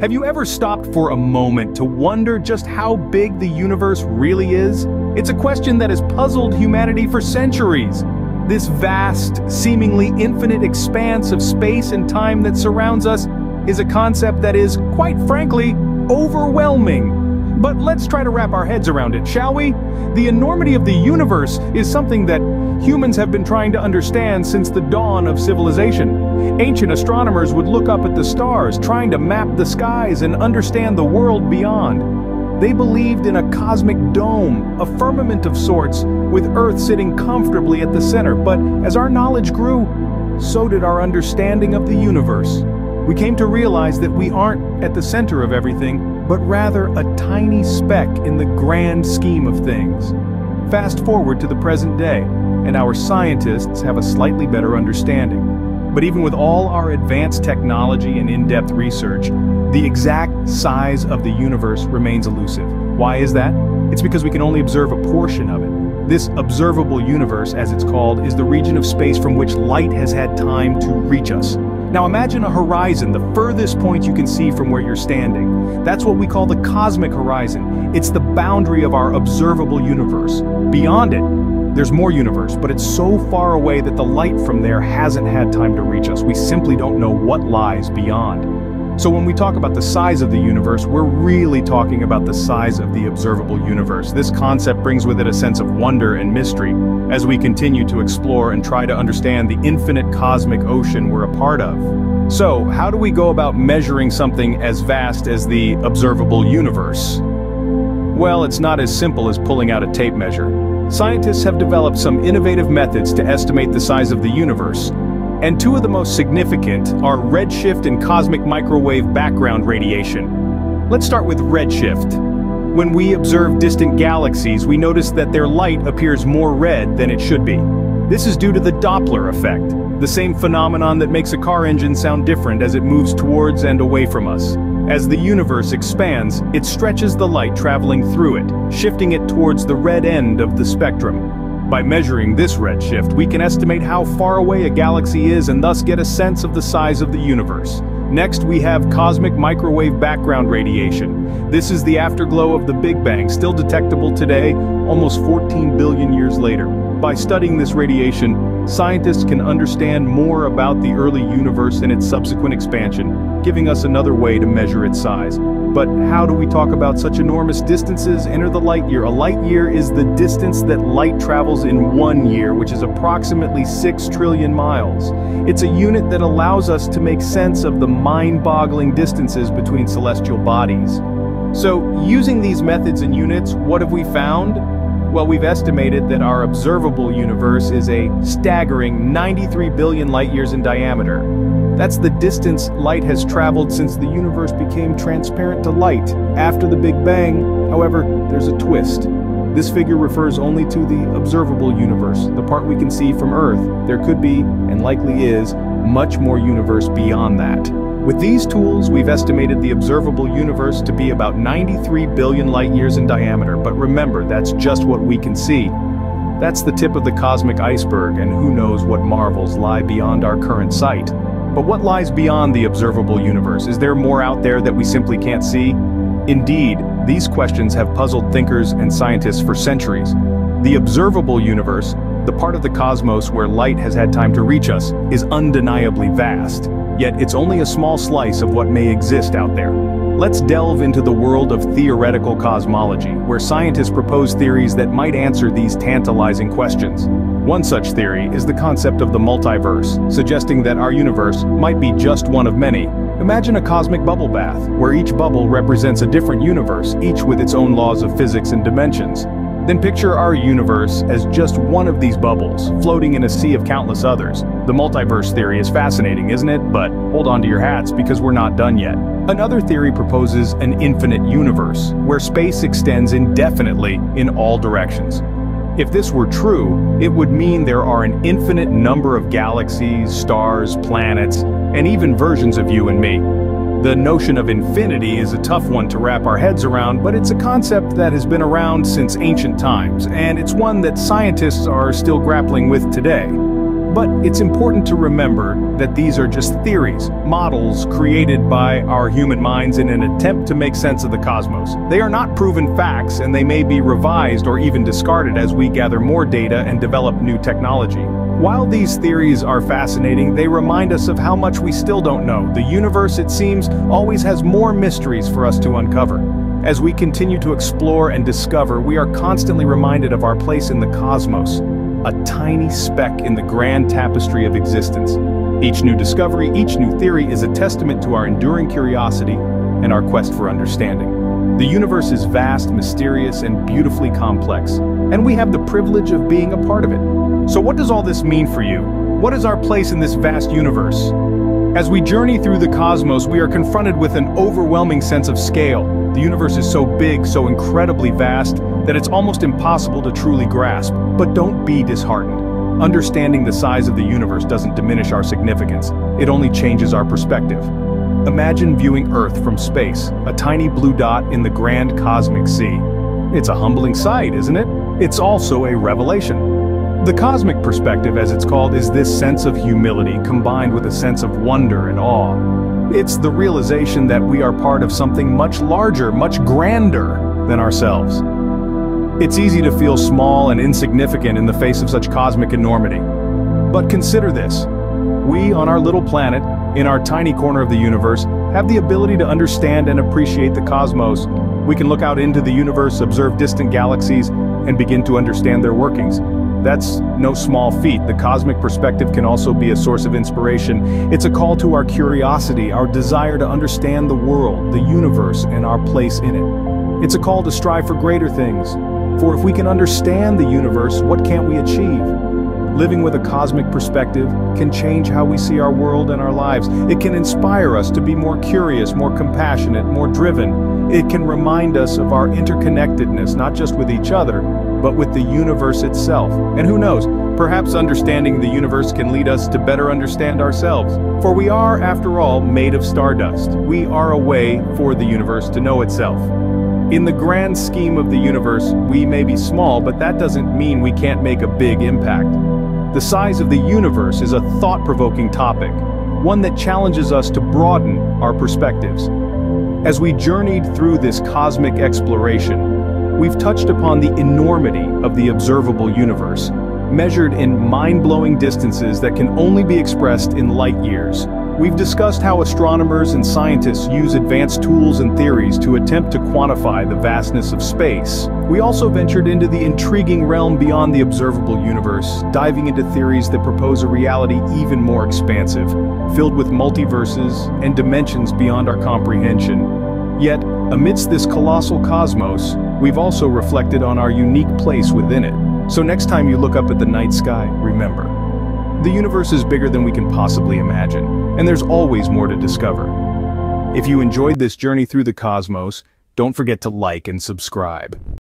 Have you ever stopped for a moment to wonder just how big the universe really is? It's a question that has puzzled humanity for centuries. This vast, seemingly infinite expanse of space and time that surrounds us is a concept that is, quite frankly, overwhelming. But let's try to wrap our heads around it, shall we? The enormity of the universe is something that humans have been trying to understand since the dawn of civilization. Ancient astronomers would look up at the stars, trying to map the skies and understand the world beyond. They believed in a cosmic dome, a firmament of sorts, with Earth sitting comfortably at the center. But as our knowledge grew, so did our understanding of the universe. We came to realize that we aren't at the center of everything, but rather a tiny speck in the grand scheme of things. Fast forward to the present day, and our scientists have a slightly better understanding. But even with all our advanced technology and in-depth research, the exact size of the universe remains elusive. Why is that? It's because we can only observe a portion of it. This observable universe, as it's called, is the region of space from which light has had time to reach us. Now imagine a horizon, the furthest point you can see from where you're standing. That's what we call the cosmic horizon. It's the boundary of our observable universe. Beyond it, there's more universe, but it's so far away that the light from there hasn't had time to reach us. We simply don't know what lies beyond. So when we talk about the size of the universe, we're really talking about the size of the observable universe. This concept brings with it a sense of wonder and mystery, as we continue to explore and try to understand the infinite cosmic ocean we're a part of. So, how do we go about measuring something as vast as the observable universe? Well, it's not as simple as pulling out a tape measure. Scientists have developed some innovative methods to estimate the size of the universe, and two of the most significant are redshift and cosmic microwave background radiation. Let's start with redshift. When we observe distant galaxies, we notice that their light appears more red than it should be. This is due to the Doppler effect, the same phenomenon that makes a car engine sound different as it moves towards and away from us. As the universe expands, it stretches the light traveling through it, shifting it towards the red end of the spectrum. By measuring this redshift, we can estimate how far away a galaxy is and thus get a sense of the size of the universe. Next, we have cosmic microwave background radiation. This is the afterglow of the Big Bang, still detectable today, almost 14 billion years later. By studying this radiation, scientists can understand more about the early universe and its subsequent expansion, giving us another way to measure its size. But how do we talk about such enormous distances? Enter the light year. A light year is the distance that light travels in 1 year, which is approximately 6 trillion miles. It's a unit that allows us to make sense of the mind-boggling distances between celestial bodies. So, using these methods and units, what have we found? Well, we've estimated that our observable universe is a staggering 93 billion light years in diameter. That's the distance light has traveled since the universe became transparent to light after the Big Bang. However, there's a twist. This figure refers only to the observable universe, the part we can see from Earth. There could be, and likely is, much more universe beyond that. With these tools, we've estimated the observable universe to be about 93 billion light years in diameter. But remember, that's just what we can see. That's the tip of the cosmic iceberg, and who knows what marvels lie beyond our current sight. But what lies beyond the observable universe? Is there more out there that we simply can't see? Indeed, these questions have puzzled thinkers and scientists for centuries. The observable universe, the part of the cosmos where light has had time to reach us, is undeniably vast. Yet it's only a small slice of what may exist out there. Let's delve into the world of theoretical cosmology, where scientists propose theories that might answer these tantalizing questions. One such theory is the concept of the multiverse, suggesting that our universe might be just one of many. Imagine a cosmic bubble bath, where each bubble represents a different universe, each with its own laws of physics and dimensions. Then picture our universe as just one of these bubbles, floating in a sea of countless others. The multiverse theory is fascinating, isn't it? But hold on to your hats, because we're not done yet. Another theory proposes an infinite universe, where space extends indefinitely in all directions. If this were true, it would mean there are an infinite number of galaxies, stars, planets, and even versions of you and me. The notion of infinity is a tough one to wrap our heads around, but it's a concept that has been around since ancient times, and it's one that scientists are still grappling with today. But it's important to remember that these are just theories, models created by our human minds in an attempt to make sense of the cosmos. They are not proven facts, and they may be revised or even discarded as we gather more data and develop new technology. While these theories are fascinating, they remind us of how much we still don't know. The universe, it seems, always has more mysteries for us to uncover. As we continue to explore and discover, we are constantly reminded of our place in the cosmos, a tiny speck in the grand tapestry of existence. Each new discovery, each new theory is a testament to our enduring curiosity and our quest for understanding. The universe is vast, mysterious, and beautifully complex, and we have the privilege of being a part of it. So what does all this mean for you? What is our place in this vast universe? As we journey through the cosmos, we are confronted with an overwhelming sense of scale. The universe is so big, so incredibly vast, that it's almost impossible to truly grasp. But don't be disheartened. Understanding the size of the universe doesn't diminish our significance. It only changes our perspective. Imagine viewing Earth from space, a tiny blue dot in the grand cosmic sea. It's a humbling sight, isn't it? It's also a revelation. The cosmic perspective, as it's called, is this sense of humility combined with a sense of wonder and awe. It's the realization that we are part of something much larger, much grander than ourselves. It's easy to feel small and insignificant in the face of such cosmic enormity. But consider this. We, on our little planet, in our tiny corner of the universe, have the ability to understand and appreciate the cosmos. We can look out into the universe, observe distant galaxies, and begin to understand their workings. That's no small feat. The cosmic perspective can also be a source of inspiration. It's a call to our curiosity, our desire to understand the world, the universe, and our place in it. It's a call to strive for greater things. For if we can understand the universe, what can't we achieve? Living with a cosmic perspective can change how we see our world and our lives. It can inspire us to be more curious, more compassionate, more driven. It can remind us of our interconnectedness, not just with each other, but with the universe itself. And who knows, perhaps understanding the universe can lead us to better understand ourselves. For we are, after all, made of stardust. We are a way for the universe to know itself. In the grand scheme of the universe, we may be small, but that doesn't mean we can't make a big impact. The size of the universe is a thought-provoking topic, one that challenges us to broaden our perspectives. As we journeyed through this cosmic exploration, we've touched upon the enormity of the observable universe, measured in mind-blowing distances that can only be expressed in light years. We've discussed how astronomers and scientists use advanced tools and theories to attempt to quantify the vastness of space. We also ventured into the intriguing realm beyond the observable universe, diving into theories that propose a reality even more expansive, filled with multiverses and dimensions beyond our comprehension. Yet, amidst this colossal cosmos, we've also reflected on our unique place within it. So next time you look up at the night sky, remember, the universe is bigger than we can possibly imagine, and there's always more to discover. If you enjoyed this journey through the cosmos, don't forget to like and subscribe.